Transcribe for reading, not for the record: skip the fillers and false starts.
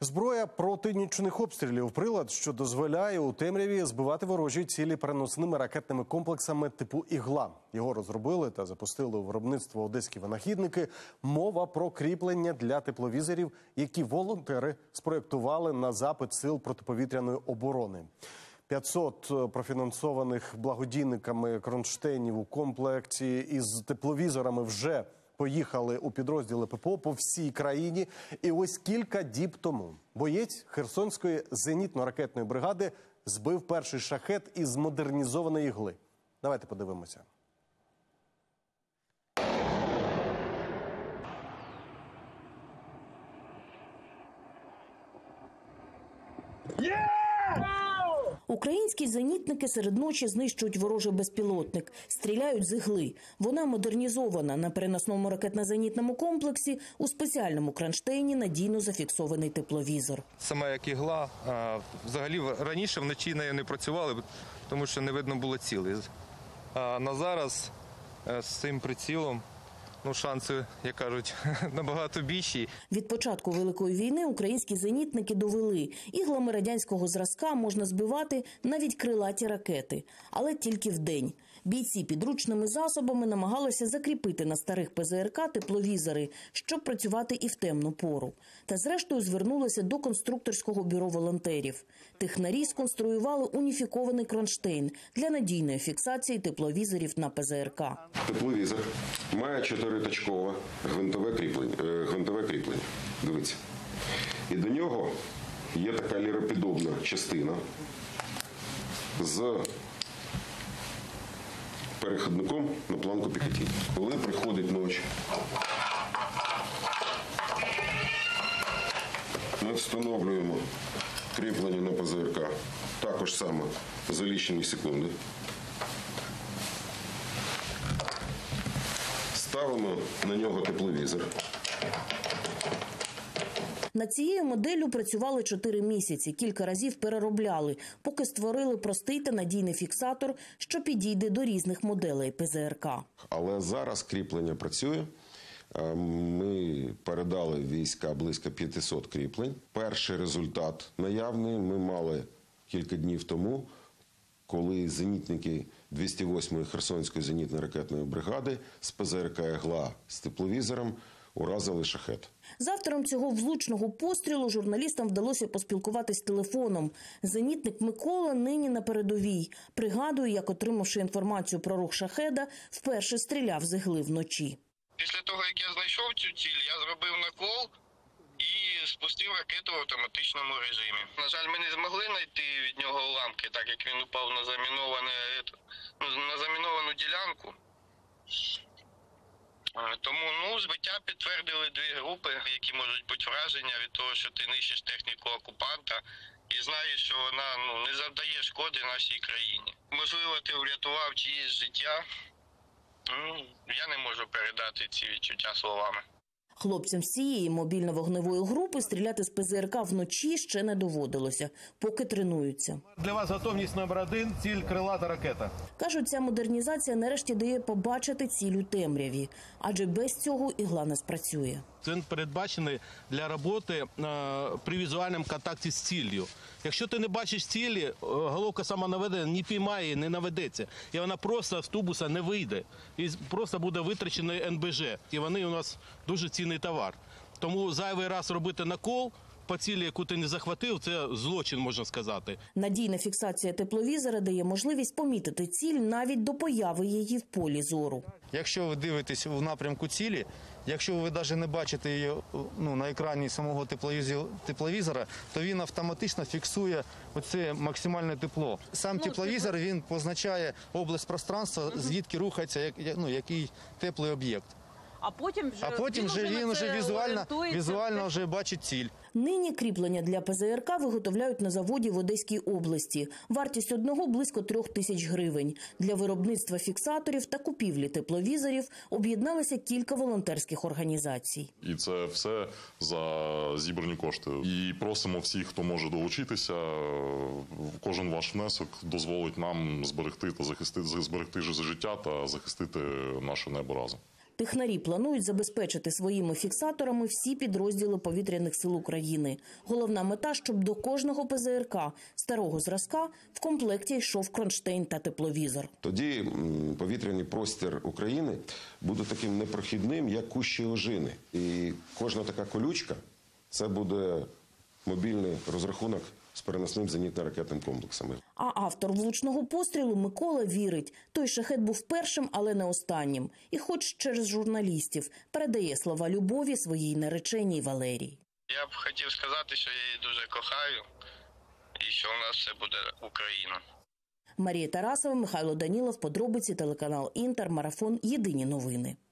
Зброя проти нічних обстрілів – прилад, що дозволяє у темряві збивати ворожі цілі переносними ракетними комплексами типу «Ігла». Його розробили та запустили у виробництво одеські винахідники. Мова про кріплення для тепловізорів, які волонтери спроєктували на запит сил протиповітряної оборони. 500 профінансованих благодійниками кронштейнів у комплекті із тепловізорами вже поїхали у підрозділи ППО по всій країні. І ось кілька діб тому боєць Херсонської зенітно-ракетної бригади збив перший шахед із модернізованої ігли. Давайте подивимося. Українські зенітники серед ночі знищують ворожий безпілотник. Стріляють з ігли. Вона модернізована. На переносному ракетно-зенітному комплексі у спеціальному кронштейні надійно зафіксований тепловізор. Сама як ігла, взагалі раніше вночі нею не працювали, тому що не видно було цілей. А на зараз з цим прицілом шанси, як кажуть, набагато більші. Від початку Великої війни українські зенітники довели – іглами радянського зразка можна збивати навіть крилаті ракети. Але тільки вдень. Бійці підручними засобами намагалися закріпити на старих ПЗРК тепловізори, щоб працювати і в темну пору. Та зрештою звернулися до конструкторського бюро волонтерів. Технарі сконструювали уніфікований кронштейн для надійної фіксації тепловізорів на ПЗРК. Тепловізор має чотириточкове гвинтове кріплення. Дивіться. І до нього є така ліроподібна частина з переходником на планку піхоті. Коли приходить ніч, ми встановлюємо кріплення на ПЗРК також саме за лічені секунди. Ставимо на нього тепловізор. Над цією моделлю працювали 4 місяці, кілька разів переробляли, поки створили простий та надійний фіксатор, що підійде до різних моделей ПЗРК. Але зараз кріплення працює. Ми передали війська близько 500 кріплень. Перший результат наявний ми мали кілька днів тому, коли зенітники 208-ї Херсонської зенітно-ракетної бригади з ПЗРК «Ягла» з тепловізором уразили шахед. З автором цього влучного пострілу журналістам вдалося поспілкуватись телефоном. Зенітник Микола нині на передовій. Пригадує, як, отримавши інформацію про рух шахеда, вперше стріляв з ігли вночі. Після того, як я знайшов цю ціль, я зробив накол і спустив ракету в автоматичному режимі. На жаль, ми не змогли знайти від нього уламки, так як він упав на заміновану ділянку. Тому збиття підтвердили 2 групи, які можуть бути враження від того, що ти нищиш техніку окупанта і знаєш, що вона не завдає шкоди нашій країні. Можливо, ти врятував чиєсь життя. Я не можу передати ці відчуття словами. Хлопцям з цієї мобільно-вогневої групи стріляти з ПЗРК вночі ще не доводилося, поки тренуються. Для вас готовність номер 1 – ціль крилата ракета. Кажуть, ця модернізація нарешті дає побачити ціль у темряві, адже без цього ігла не спрацює. Він передбачений для роботи при візуальному контакті з ціллю. Якщо ти не бачиш цілі, головка самонаведення не піймає, не наведеться. І вона просто з тубуса не вийде. І просто буде витрачений НБЖ. І вони у нас дуже цінний товар. Тому зайвий раз робити накол по цілі, яку ти не захватив, це злочин, можна сказати. Надійна фіксація тепловізора дає можливість помітити ціль навіть до появи її в полі зору. Якщо ви дивитесь у напрямку цілі, якщо ви навіть не бачите її на екрані самого тепловізора, то він автоматично фіксує оце максимальне тепло. Сам тепловізор, він позначає область пространства, звідки рухається який теплий об'єкт. А потім вже він візуально бачить ціль. Нині кріплення для ПЗРК виготовляють на заводі в Одеській області. Вартість одного – близько 3000 гривень. Для виробництва фіксаторів та купівлі тепловізорів об'єдналися кілька волонтерських організацій. І це все за зібрані кошти. І просимо всіх, хто може долучитися. Кожен ваш внесок дозволить нам зберегти життя та захистити наше небо разом. Технарі планують забезпечити своїми фіксаторами всі підрозділи Повітряних сил України. Головна мета, щоб до кожного ПЗРК старого зразка в комплекті йшов кронштейн та тепловізор. Тоді повітряний простір України буде таким непрохідним, як кущі ожини. І кожна така колючка – це буде мобільний розрахунок з переносним зенітно-ракетним комплексом. А автор влучного пострілу Микола вірить, той шахед був першим, але не останнім. І хоч через журналістів передає слова любові своїй нареченій Валерії. Я б хотів сказати, що я її дуже кохаю і що у нас все буде Україна. Марія Тарасова, Михайло Даніло, Подробиці, телеканал Інтермарафон, Єдині новини.